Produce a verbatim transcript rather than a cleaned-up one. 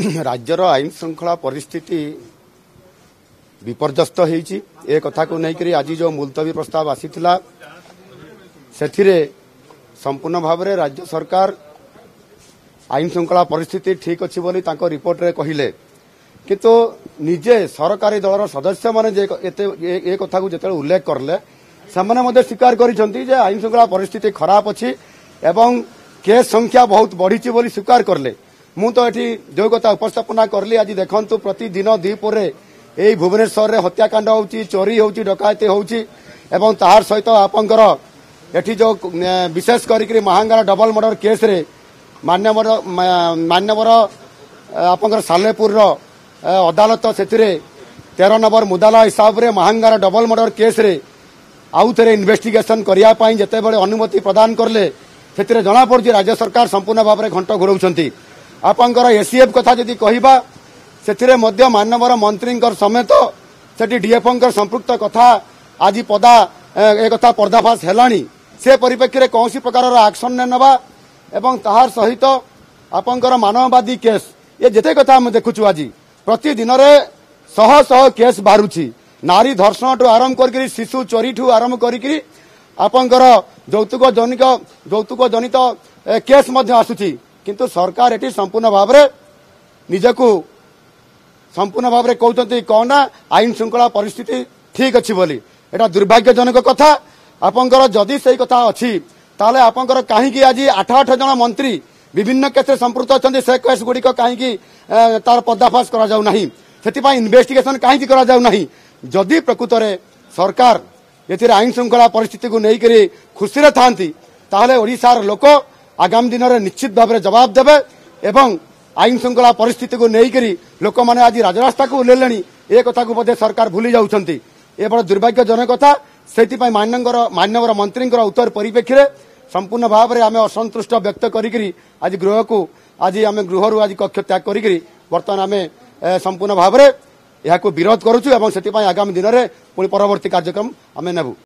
राज्यर आईन श्रृंखला परिस्थिति विपर्यस्त होती ए कथा को लेकर आज जो मुलतवी प्रस्ताव आसी से संपूर्ण भाव में राज्य सरकार आईन श्रृंखला परिस्थिति ठीक अच्छी बोली रिपोर्ट रे कहले किंतु निजे सरकारी दलर सदस्य मैंने एक कथा को जो उल्लेख करले से स्वीकार कर आईन श्रृंखला परिस्थिति खराब अच्छी एवं केस संख्या बहुत बढ़ी बोली स्वीकार करले। मु तो ये जो कथा उपस्थापना करली आज देखु प्रतिदिन दीपुर यही भुवनेश्वर में हत्याकांड होची चोरी होची डकायती होची एवं तार सहित आपंकर एठी जो विशेष करी महांगार डबल मर्डर केस रे मान्यवर मान्यवर आपंकर सालेपुर अदालत से तेरह नंबर मुदाला हिसाब रे महांगार डबल मर्डर केस रे आउ थे इन्वेस्टिगेशन करने जिते बड़े अनुमति प्रदान करले से जनापड़ी राज्य सरकार संपूर्ण भाव में घंट घोड़ाऊंट आपंकर एसीएफ कथा जी कह से मानवर मंत्री समेत से डीएफओं संपुक्त कथा आज पदा एक कथा पर्दाफाश है से परिप्रेक्षी में कौन प्रकार आक्शन ने नवा एवं तार सहित आपंकर मानववादी केस ये जिते कथा आम देखुचु आज प्रतिदिन शह शह केस बाहरुची नारी धर्षण ठू आरंभ कर शिशु चोरी ठू आरंभ कर आपंकर जौतुक जनिक जौतुक जनित केस आसुची किंतु सरकार एटी संपूर्ण भाव में निजकू संपूर्ण भाव में कहते कौन ना आईन श्रृंखला परिस्थिति ठीक अच्छी बोली एटा दुर्भाग्यजनक कथा। आपंकर जदि से कथा अच्छी ताले आपंकर कहीं आज आठ आठ जन मंत्री विभिन्न केस संपृक्त अच्छा से केस गुड़िक कहीं तार पर्दाफाश करा से इन्वेस्टिगेशन कहीं करा जदि प्रकृत में सरकार ये आईन श्रृंखला परिस्थिति को लेकर खुशी थांती ओडिशार लोक आगामी दिन में निश्चित भाव में जवाब देवे एवं आईन श्रृंखला परिस्थिति को लेकर लोक मैंने आज राजरास्ता को ओह्लैले ए कथा को बोधे सरकार भूली जाउछंती ए बड़ दुर्भाग्यजनक कथा से मानवर मंत्री उत्तर परिप्रेक्षी में संपूर्ण भाव में आम असंतुष्ट व्यक्त करी आज गृह को आज आम गृह आज कक्ष त्याग करी बर्तमान आम संपूर्ण भाव में यह विरोध करूँ आगामी दिन में पुणी परवर्ती कार्यक्रम आम नेबू।